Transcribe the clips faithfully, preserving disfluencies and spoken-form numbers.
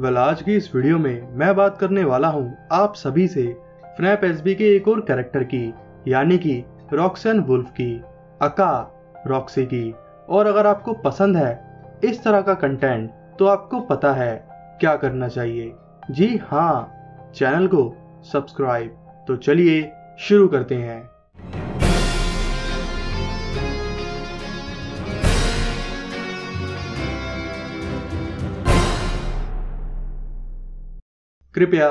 Well आज की इस वीडियो में मैं बात करने वाला हूं आप सभी से फ्नैप एसबी के एक और कैरेक्टर की यानी कि रॉक्सन वुल्फ की अका रॉक्सी की। और अगर आपको पसंद है इस तरह का कंटेंट तो आपको पता है क्या करना चाहिए, जी हाँ, चैनल को सब्सक्राइब। तो चलिए शुरू करते हैं। कृपया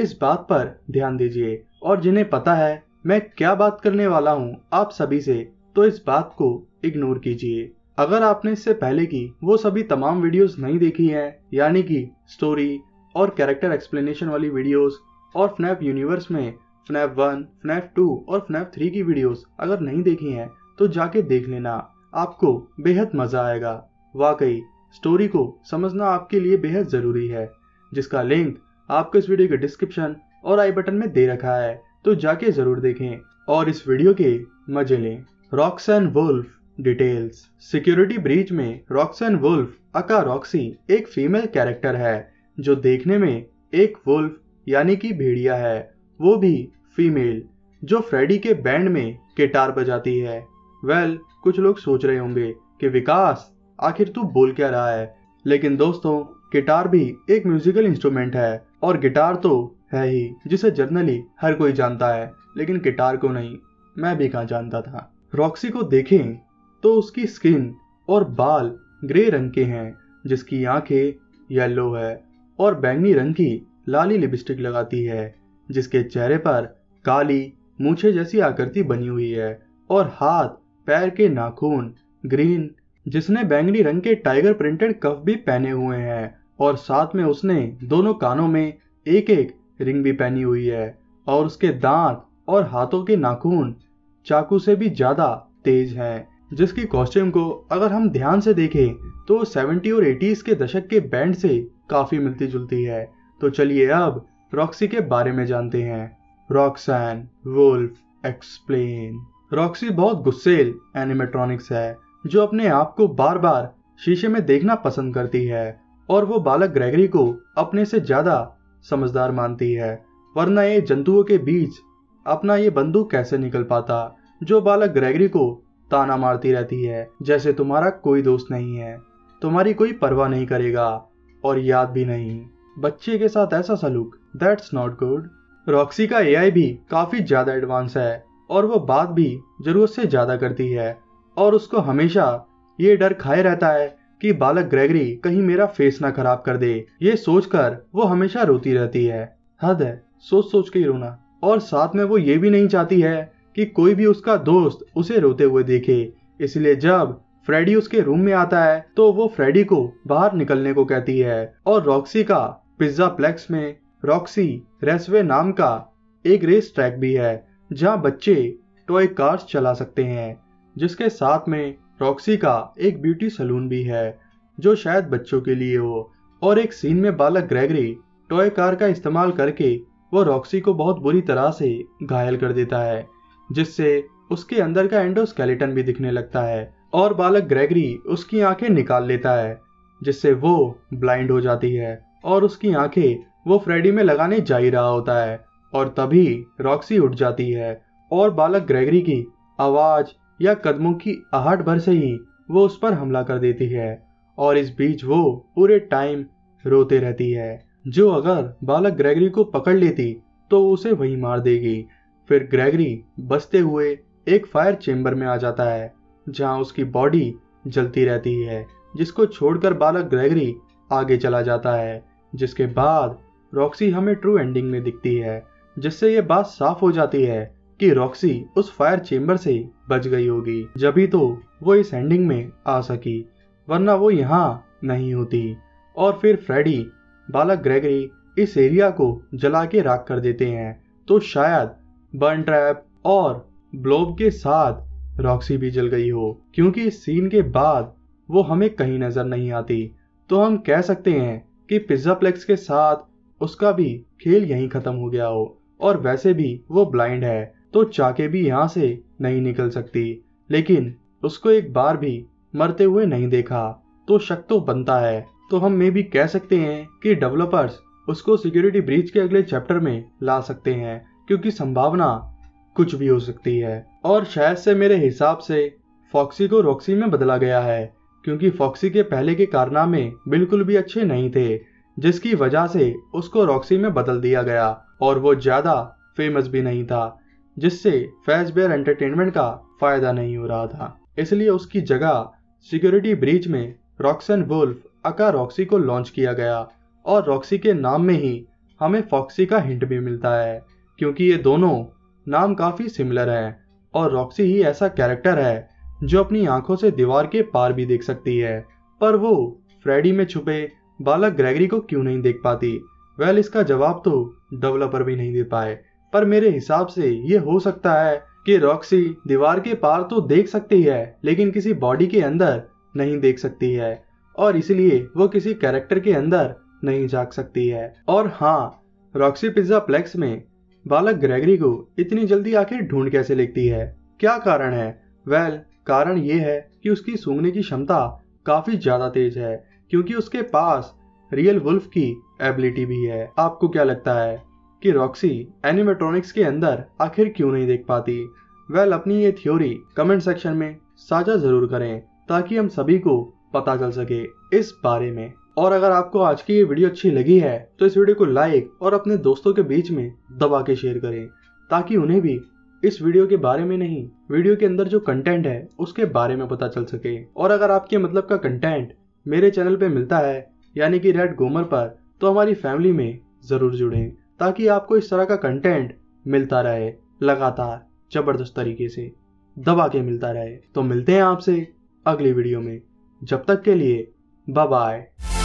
इस बात पर ध्यान दीजिए और जिन्हें पता है मैं क्या बात करने वाला हूं आप सभी से तो इस बात को इग्नोर कीजिए। अगर आपने इससे पहले की वो सभी तमाम वीडियोस नहीं देखी हैं, यानी कि स्टोरी और कैरेक्टर एक्सप्लेनेशन वाली वीडियोस और फ्नैफ यूनिवर्स में फ्नैफ वन, फ्नैफ टू और फ्नैफ थ्री की वीडियोस अगर नहीं देखी हैं तो जाके देख लेना, आपको बेहद मजा आएगा। वाकई स्टोरी को समझना आपके लिए बेहद जरूरी है, जिसका लिंक आपको इस वीडियो के डिस्क्रिप्शन और आई बटन में दे रखा है, तो जाके जरूर देखें और इस वीडियो के मजे लें। Roxanne Wolf details. Security breach में रॉक्सन वुल्फ अका रॉक्सी एक फीमेल कैरेक्टर है जो देखने में एक वुल्फ यानी कि भेड़िया है, वो भी फीमेल, जो फ्रेडी के बैंड में गिटार बजाती है। वेल कुछ लोग सोच रहे होंगे कि विकास आखिर तू बोल क्या रहा है, लेकिन दोस्तों गिटार भी एक म्यूजिकल इंस्ट्रूमेंट है और गिटार तो है ही, जिसे जनरली हर कोई जानता है, लेकिन गिटार को नहीं। मैं भी कहाँ जानता था। रॉक्सी को देखें तो उसकी स्किन और बाल ग्रे रंग के हैं, जिसकी आंखें येलो है और बैंगनी रंग की लाली लिपस्टिक लगाती है, जिसके चेहरे पर काली मूछे जैसी आकृति बनी हुई है और हाथ पैर के नाखून ग्रीन, जिसने बैंगनी रंग के टाइगर प्रिंटेड कफ भी पहने हुए हैं और साथ में उसने दोनों कानों में एक एक रिंग भी पहनी हुई है और उसके दांत और हाथों के नाखून चाकू से भी ज्यादा तेज हैं, जिसकी कॉस्ट्यूम को अगर हम ध्यान से देखें तो सेवेंटी और एटीज के दशक के बैंड से काफी मिलती जुलती है। तो चलिए अब रॉक्सी के बारे में जानते हैं। रॉक्सन वुल्फ एक्सप्लेन। रॉक्सी बहुत गुस्सेल एनिमेट्रॉनिक्स है जो अपने आप को बार बार शीशे में देखना पसंद करती है और वो बालक ग्रेगरी को अपने से ज्यादा समझदार मानती है, वरना ये जंतुओं के बीच अपना ये बंदूक कैसे निकल पाता। जो बालक ग्रेगरी को ताना मारती रहती है जैसे तुम्हारा कोई दोस्त नहीं है, तुम्हारी कोई परवाह नहीं करेगा और याद भी नहीं। बच्चे के साथ ऐसा सलूक, दैट्स नॉट गुड। रॉक्सी का एआई भी काफी ज्यादा एडवांस है और वो बात भी जरूरत से ज्यादा करती है और उसको हमेशा ये डर खाए रहता है कि बालक ग्रेगरी कहीं मेरा फेस ना खराब कर दे, ये सोचकर वो हमेशा रोती रहती है। हद है सोच सोच के ही रोना। और साथ में वो ये भी नहीं चाहती है कि कोई भी उसका दोस्त उसे रोते हुए देखे, इसलिए जब फ्रेडी उसके रूम में आता है तो वो फ्रेडी को बाहर निकलने को कहती है। और रॉक्सी का पिज़्ज़ाप्लेक्स में रॉक्सी रेसवे नाम का एक रेस ट्रैक भी है जहाँ बच्चे टॉय कार्स चला सकते हैं, जिसके साथ में रॉक्सी का एक ब्यूटी सलून भी है जो शायद बच्चों के लिए हो। और एक सीन में बालक ग्रेगरी टॉय कार का इस्तेमाल करके वो रॉक्सी को बहुत बुरी तरह से घायल कर देता है, जिससे उसके अंदर का एंडोस्केलेटन भी दिखने लगता है और बालक ग्रेगरी उसकी आंखें निकाल लेता है, जिससे वो ब्लाइंड हो जाती है और उसकी आंखें वो फ्रेडी में लगाने जा ही रहा होता है और तभी रॉक्सी उठ जाती है और बालक ग्रेगरी की आवाज या कदमों की आहट भर से ही वो उस पर हमला कर देती है और इस बीच वो पूरे टाइम रोते रहती है, जो अगर बालक ग्रेगरी को पकड़ लेती तो उसे वहीं मार देगी। फिर ग्रेगरी बचते हुए एक फायर चेंबर में आ जाता है जहां उसकी बॉडी जलती रहती है, जिसको छोड़कर बालक ग्रेगरी आगे चला जाता है, जिसके बाद रॉक्सी हमें ट्रू एंडिंग में दिखती है, जिससे ये बात साफ हो जाती है कि रॉक्सी उस फायर चेंबर से बच गई होगी, जभी तो वो इस एंडिंग में आ सकी, वरना वो यहाँ नहीं होती। और फिर फ्रेडी बालक ग्रेगरी इस एरिया को जला के राख कर देते हैं, तो शायद बर्न ट्रैप और ब्लोब के साथ रॉक्सी भी जल गई हो, क्योंकि इस सीन के बाद वो हमें कहीं नजर नहीं आती। तो हम कह सकते हैं कि पिज़्ज़ाप्लेक्स के साथ उसका भी खेल यहीं खत्म हो गया हो और वैसे भी वो ब्लाइंड है तो चाके भी यहाँ से नहीं निकल सकती, लेकिन उसको एक बार भी मरते हुए नहीं देखा तो शक तो बनता है। तो हम मे भी कह सकते हैं कि डेवलपर्स उसको सिक्योरिटी ब्रीच के अगले चैप्टर में ला सकते हैं, क्योंकि संभावना कुछ भी हो सकती है। और शायद से मेरे हिसाब से फॉक्सी को रॉक्सी में बदला गया है, क्योंकि फॉक्सी के पहले के कारनामे बिल्कुल भी अच्छे नहीं थे, जिसकी वजह से उसको रॉक्सी में बदल दिया गया। और वो ज्यादा फेमस भी नहीं था, जिससे फैजबेयर एंटरटेनमेंट का फायदा नहीं हो रहा था, इसलिए उसकी जगह सिक्योरिटी ब्रीच में रॉक्सन वुल्फ अका रॉक्सी को लॉन्च किया गया। और रॉक्सी के नाम में ही हमें फॉक्सी का हिंट भी मिलता है, क्योंकि ये दोनों नाम काफ़ी सिमिलर हैं। और रॉक्सी ही ऐसा कैरेक्टर है जो अपनी आंखों से दीवार के पार भी देख सकती है, पर वो फ्रेडी में छुपे बालक ग्रेगरी को क्यों नहीं देख पाती? वेल, इसका जवाब तो डेवलपर भी नहीं दे पाए, पर मेरे हिसाब से ये हो सकता है कि रॉक्सी दीवार के पार तो देख सकती है, लेकिन किसी बॉडी के अंदर नहीं देख सकती है, और इसलिए वो किसी कैरेक्टर के अंदर नहीं झांक सकती है। और हाँ, रॉक्सी पिज़्ज़ाप्लेक्स में बालक ग्रेगरी को इतनी जल्दी आखिर ढूंढ कैसे लेती है? क्या कारण है? वेल, कारण ये है कि उसकी सूंघने की क्षमता काफी ज्यादा तेज है, क्योंकि उसके पास रियल वुल्फ की एबिलिटी भी है। आपको क्या लगता है कि रॉक्सी एनिमेट्रॉनिक्स के अंदर आखिर क्यों नहीं देख पाती? वेल, अपनी ये थ्योरी कमेंट सेक्शन में साझा जरूर करें, ताकि हम सभी को पता चल सके इस बारे में। और अगर आपको आज की ये वीडियो अच्छी लगी है तो इस वीडियो को लाइक और अपने दोस्तों के बीच में दबा के शेयर करें, ताकि उन्हें भी इस वीडियो के बारे में नहीं, वीडियो के अंदर जो कंटेंट है उसके बारे में पता चल सके। और अगर आपके मतलब का कंटेंट मेरे चैनल पे मिलता है, यानी कि रेड गोमर पर, तो हमारी फैमिली में जरूर जुड़ें, ताकि आपको इस तरह का कंटेंट मिलता रहे, लगातार जबरदस्त तरीके से दबा के मिलता रहे। तो मिलते हैं आपसे अगली वीडियो में, जब तक के लिए बाय बाय।